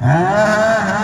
शाबाश।